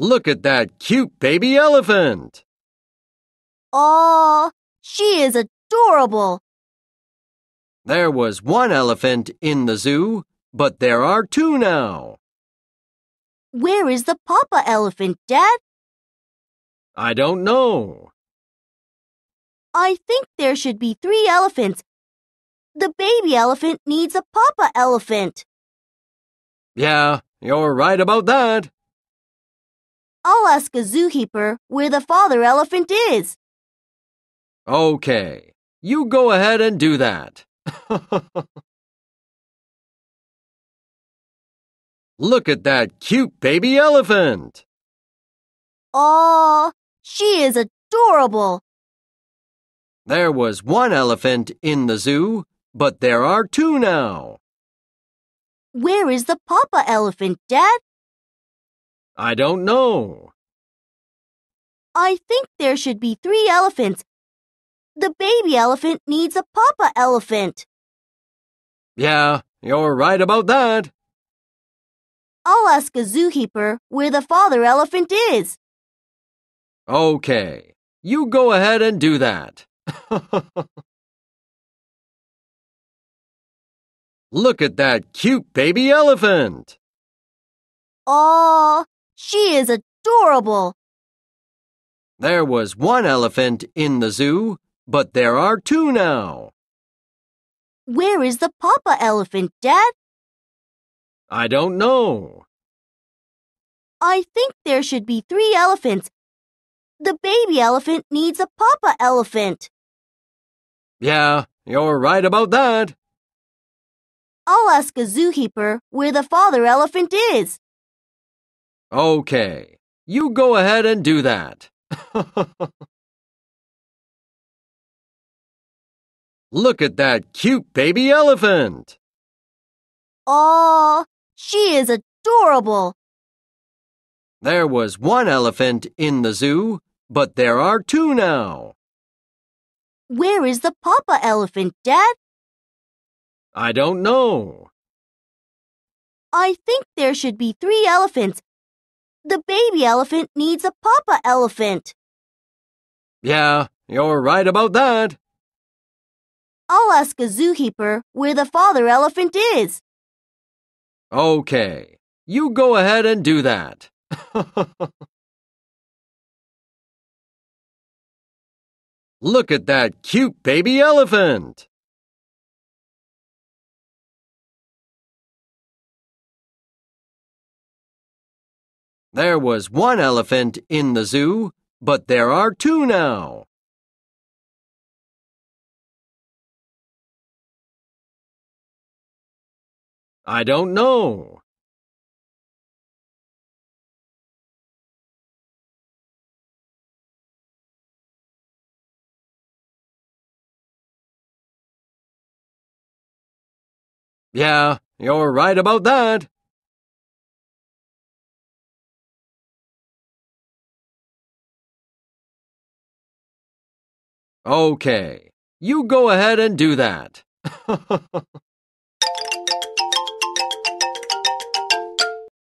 Look at that cute baby elephant! Oh, she is adorable! There was one elephant in the zoo, but there are two now. Where is the papa elephant, Dad? I don't know. I think there should be three elephants. The baby elephant needs a papa elephant. Yeah, you're right about that. I'll ask a zookeeper where the father elephant is. Okay, you go ahead and do that. Look at that cute baby elephant. Oh, she is adorable. There was one elephant in the zoo, but there are two now. Where is the papa elephant, Dad? I don't know. I think there should be three elephants. The baby elephant needs a papa elephant. Yeah, you're right about that. I'll ask a zookeeper where the father elephant is. Okay, you go ahead and do that. Look at that cute baby elephant. Oh, she is adorable. There was one elephant in the zoo, but there are two now. Where is the papa elephant, Dad? I don't know. I think there should be three elephants. The baby elephant needs a papa elephant. Yeah, you're right about that. I'll ask a zookeeper where the father elephant is. Okay, you go ahead and do that. Look at that cute baby elephant. Oh, she is adorable. There was one elephant in the zoo, but there are two now. Where is the papa elephant, Dad? I don't know. I think there should be three elephants. The baby elephant needs a papa elephant. Yeah, you're right about that. I'll ask a zookeeper where the father elephant is. Okay, you go ahead and do that. Look at that cute baby elephant. There was one elephant in the zoo, but there are two now. I don't know. Yeah, you're right about that. Okay, you go ahead and do that.